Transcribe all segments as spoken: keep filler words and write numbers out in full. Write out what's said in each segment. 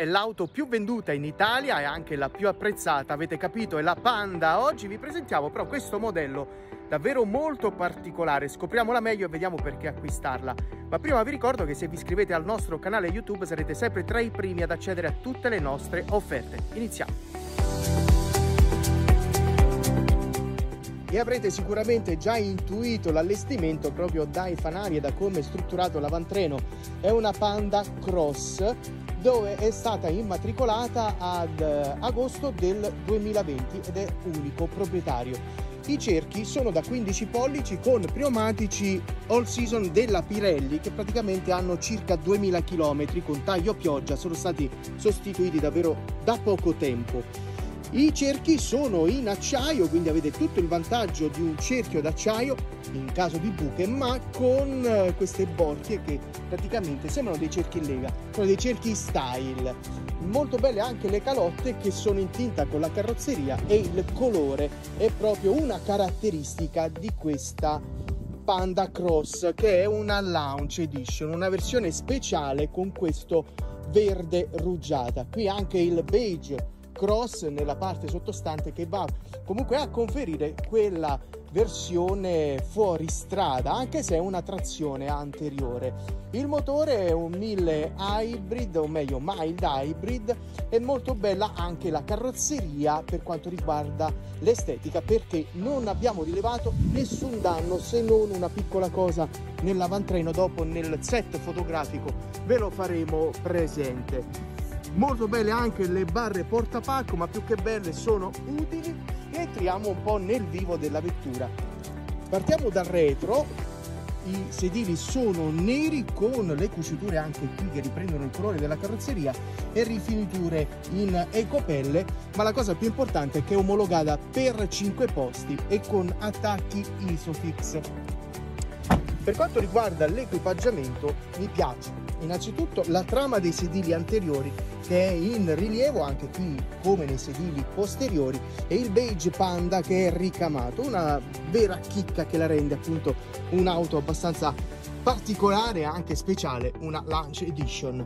È l'auto più venduta in Italia e anche la più apprezzata, avete capito, è la Panda. Oggi vi presentiamo però questo modello davvero molto particolare, scopriamola meglio e vediamo perché acquistarla. Ma prima vi ricordo che se vi iscrivete al nostro canale YouTube sarete sempre tra i primi ad accedere a tutte le nostre offerte. Iniziamo! E avrete sicuramente già intuito l'allestimento proprio dai fanali e da come è strutturato l'avantreno. È una Panda Cross dove è stata immatricolata ad agosto del duemilaventi ed è unico proprietario. I cerchi sono da quindici pollici con pneumatici all season della Pirelli che praticamente hanno circa duemila chilometri con taglio pioggia, sono stati sostituiti davvero da poco tempo. I cerchi sono in acciaio, quindi avete tutto il vantaggio di un cerchio d'acciaio in caso di buche, ma con queste borchie che praticamente sembrano dei cerchi in lega, sono dei cerchi style. Molto belle anche le calotte che sono in tinta con la carrozzeria e il colore è proprio una caratteristica di questa Panda Cross, che è una Lounge Edition, una versione speciale con questo verde rugiada. Qui anche il beige Cross nella parte sottostante che va comunque a conferire quella versione fuoristrada, anche se è una trazione anteriore. Il motore è un mille Hybrid, o meglio mild hybrid, è molto bella anche la carrozzeria per quanto riguarda l'estetica, perché non abbiamo rilevato nessun danno se non una piccola cosa nell'avantreno. Dopo nel set fotografico ve lo faremo presente. Molto belle anche le barre portapacco, ma più che belle sono utili. E entriamo un po' nel vivo della vettura. Partiamo dal retro, i sedili sono neri con le cuciture anche qui che riprendono il colore della carrozzeria e rifiniture in ecopelle, ma la cosa più importante è che è omologata per cinque posti e con attacchi ISOFIX. Per quanto riguarda l'equipaggiamento mi piace innanzitutto la trama dei sedili anteriori che è in rilievo anche qui come nei sedili posteriori e il beige Panda che è ricamato, una vera chicca che la rende appunto un'auto abbastanza particolare e anche speciale, una Lounge Edition.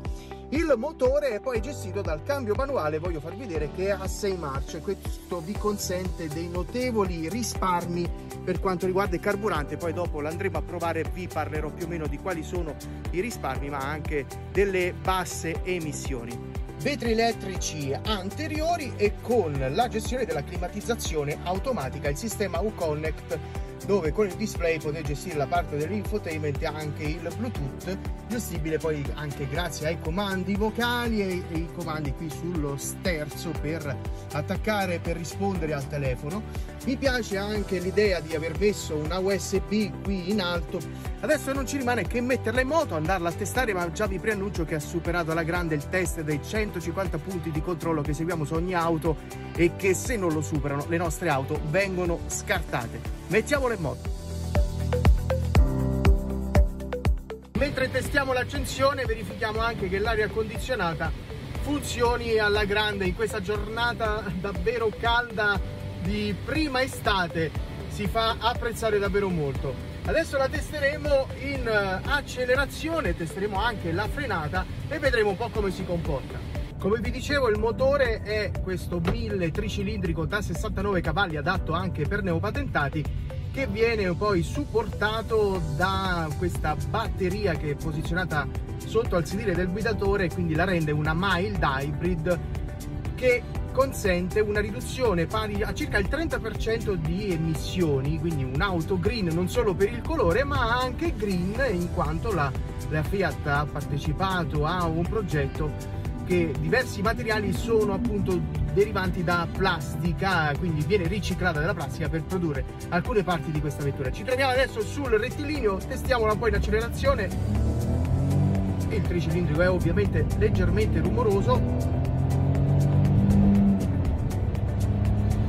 Il motore è poi gestito dal cambio manuale, voglio farvi vedere che è a sei marce, questo vi consente dei notevoli risparmi per quanto riguarda il carburante, poi dopo l'andremo a provare, vi parlerò più o meno di quali sono i risparmi ma anche delle basse emissioni. Vetri elettrici anteriori e con la gestione della climatizzazione automatica, il sistema U-Connect, dove con il display potete gestire la parte dell'infotainment e anche il Bluetooth, gestibile poi anche grazie ai comandi vocali e i comandi qui sullo sterzo per attaccare, per rispondere al telefono. Mi piace anche l'idea di aver messo una U S B qui in alto. Adesso non ci rimane che metterla in moto, andarla a testare, ma già vi preannuncio che ha superato alla grande il test dei centocinquanta punti di controllo che eseguiamo su ogni auto e che se non lo superano le nostre auto vengono scartate. Mettiamolo in moto. Mentre testiamo l'accensione verifichiamo anche che l'aria condizionata funzioni alla grande in questa giornata davvero calda di prima estate, si fa apprezzare davvero molto. Adesso la testeremo in accelerazione, testeremo anche la frenata e vedremo un po' come si comporta. Come vi dicevo, il motore è questo mille tricilindrico da sessantanove cavalli, adatto anche per neopatentati, che viene poi supportato da questa batteria che è posizionata sotto al sedile del guidatore, quindi la rende una mild hybrid che consente una riduzione pari a circa il trenta per cento di emissioni, quindi un'auto green non solo per il colore ma anche green in quanto la, la Fiat ha partecipato a un progetto che diversi materiali sono appunto derivanti da plastica, quindi viene riciclata dalla plastica per produrre alcune parti di questa vettura. Ci troviamo adesso sul rettilineo, testiamola un po' in accelerazione. Il tricilindrico è ovviamente leggermente rumoroso.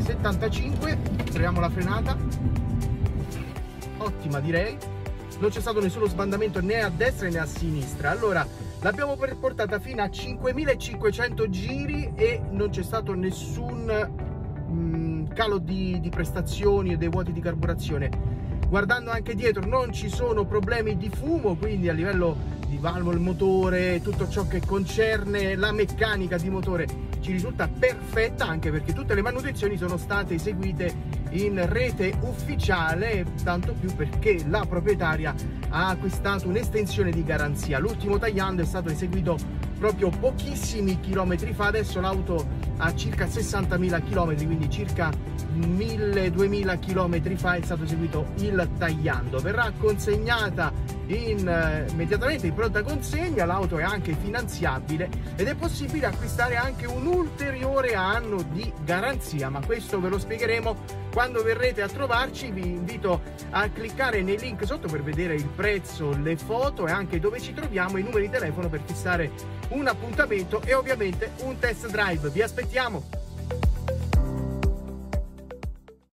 settantacinque, proviamo la frenata. Ottima direi. Non c'è stato nessuno sbandamento né a destra né a sinistra. Allora, l'abbiamo portata fino a cinquemilacinquecento giri e non c'è stato nessun mh, calo di, di prestazioni o dei vuoti di carburazione. guardando anche dietro non ci sono problemi di fumo, quindi a livello di valvole, motore, tutto ciò che concerne la meccanica di motore ci risulta perfetta, anche perché tutte le manutenzioni sono state eseguite in rete ufficiale, tanto più perché la proprietaria ha acquistato un'estensione di garanzia. L'ultimo tagliando è stato eseguito proprio pochissimi chilometri fa. Adesso l'auto ha circa sessantamila chilometri, quindi circa mille duemila chilometri fa è stato eseguito il tagliando. Verrà consegnata in, eh, immediatamente in pronta consegna. L'auto è anche finanziabile ed è possibile acquistare anche un ulteriore anno di garanzia, ma questo ve lo spiegheremo quando verrete a trovarci. Vi invito a cliccare nei link sotto per vedere il prezzo, le foto e anche dove ci troviamo, i numeri di telefono per fissare un appuntamento e ovviamente un test drive. Vi aspettiamo!